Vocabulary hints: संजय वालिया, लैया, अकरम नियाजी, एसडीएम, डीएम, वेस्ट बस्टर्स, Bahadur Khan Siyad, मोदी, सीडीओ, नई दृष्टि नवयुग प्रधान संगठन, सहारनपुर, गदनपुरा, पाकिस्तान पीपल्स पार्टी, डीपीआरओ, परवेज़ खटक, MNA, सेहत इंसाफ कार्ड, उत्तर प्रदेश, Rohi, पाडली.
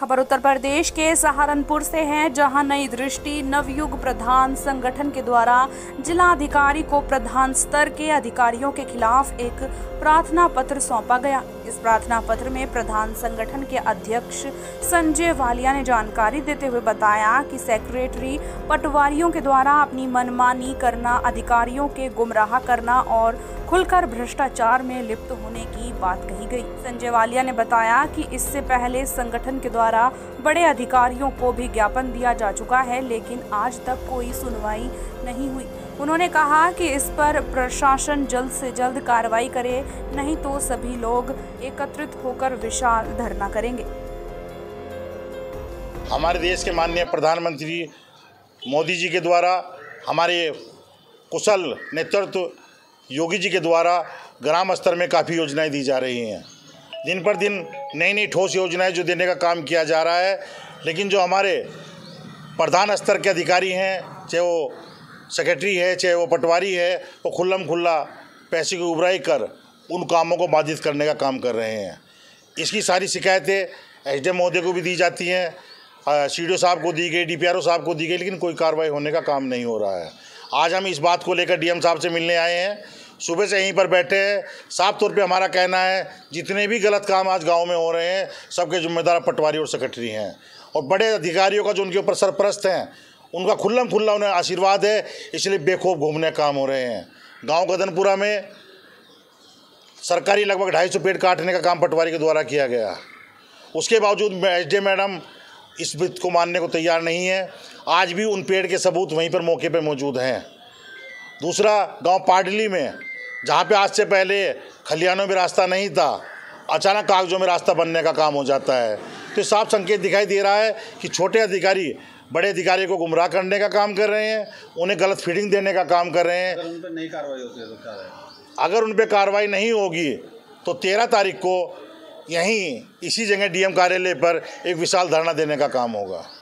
खबर उत्तर प्रदेश के सहारनपुर से है, जहां नई दृष्टि नवयुग प्रधान संगठन के द्वारा जिलाधिकारी को प्रधान स्तर के अधिकारियों के खिलाफ एक प्रार्थना पत्र सौंपा गया। इस प्रार्थना पत्र में प्रधान संगठन के अध्यक्ष संजय वालिया ने जानकारी देते हुए बताया कि सेक्रेटरी पटवारियों के द्वारा अपनी मनमानी करना, अधिकारियों के गुमराह करना और खुलकर भ्रष्टाचार में लिप्त होने की बात कही गई। संजय वालिया ने बताया कि इससे पहले संगठन के द्वारा बड़े अधिकारियों को भी ज्ञापन दिया जा चुका है, लेकिन आज तक कोई सुनवाई नहीं हुई। उन्होंने कहा कि इस पर प्रशासन जल्द से जल्द कार्रवाई करे, नहीं तो सभी लोग एकत्रित होकर विशाल धरना करेंगे। हमारे देश के माननीय प्रधानमंत्री मोदी जी के द्वारा, हमारे कुशल नेतृत्व योगी जी के द्वारा ग्राम स्तर में काफ़ी योजनाएं दी जा रही हैं। दिन पर दिन नई नई ठोस योजनाएं जो देने का काम किया जा रहा है, लेकिन जो हमारे प्रधान स्तर के अधिकारी हैं, चाहे वो सेक्रेटरी है, चाहे वो पटवारी है, वो खुल्लम खुल्ला पैसे की उबराई कर उन कामों को बाधित करने का काम कर रहे हैं। इसकी सारी शिकायतें एसडीएम महोदय को भी दी जाती हैं, सीडीओ साहब को दी गई, डीपीआरओ साहब को दी गई, लेकिन कोई कार्रवाई होने का काम नहीं हो रहा है। आज हम इस बात को लेकर डीएम साहब से मिलने आए हैं, सुबह से यहीं पर बैठे हैं। साफ तौर पे हमारा कहना है जितने भी गलत काम आज गाँव में हो रहे हैं, सबके जिम्मेदार पटवारी और सेक्रेटरी हैं, और बड़े अधिकारियों का जो उनके ऊपर सरपरस्त हैं, उनका खुल्लम खुल्ला उन्हें आशीर्वाद है, इसलिए बेखौफ घूमने काम हो रहे हैं। गांव गदनपुरा में सरकारी लगभग 250 पेड़ काटने का काम पटवारी के द्वारा किया गया, उसके बावजूद एसडीएम मैडम इस बात को मानने को तैयार नहीं है। आज भी उन पेड़ के सबूत वहीं पर मौके पर मौजूद हैं। दूसरा, गांव पाडली में, जहाँ पे आज से पहले खलिहानों में रास्ता नहीं था, अचानक कागजों में रास्ता बनने का काम हो जाता है। तो साफ संकेत दिखाई दे रहा है कि छोटे अधिकारी बड़े अधिकारी को गुमराह करने का काम कर रहे हैं, उन्हें गलत फीडिंग देने का काम कर रहे हैं। अगर उन पर नहीं कार्रवाई होती है तो क्या है? अगर उन पर कार्रवाई नहीं होगी तो 13 तारीख को यहीं इसी जगह डीएम कार्यालय पर एक विशाल धरना देने का काम होगा।